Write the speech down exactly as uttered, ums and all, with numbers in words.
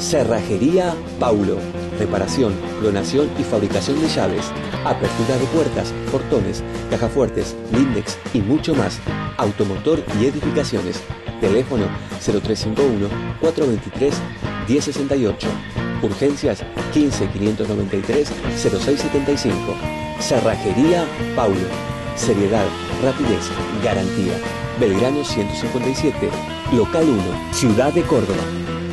Cerrajería Paulo. Reparación, clonación y fabricación de llaves, apertura de puertas, portones, cajafuertes, blindex y mucho más. Automotor y edificaciones. Teléfono cero tres cinco uno, cuatro dos tres, uno cero seis ocho. Urgencias quince, quinientos noventa y tres, cero seis setenta y cinco. Cerrajería Paulo. Seriedad, rapidez, garantía. Belgrano ciento cincuenta y siete, Local uno, Ciudad de Córdoba.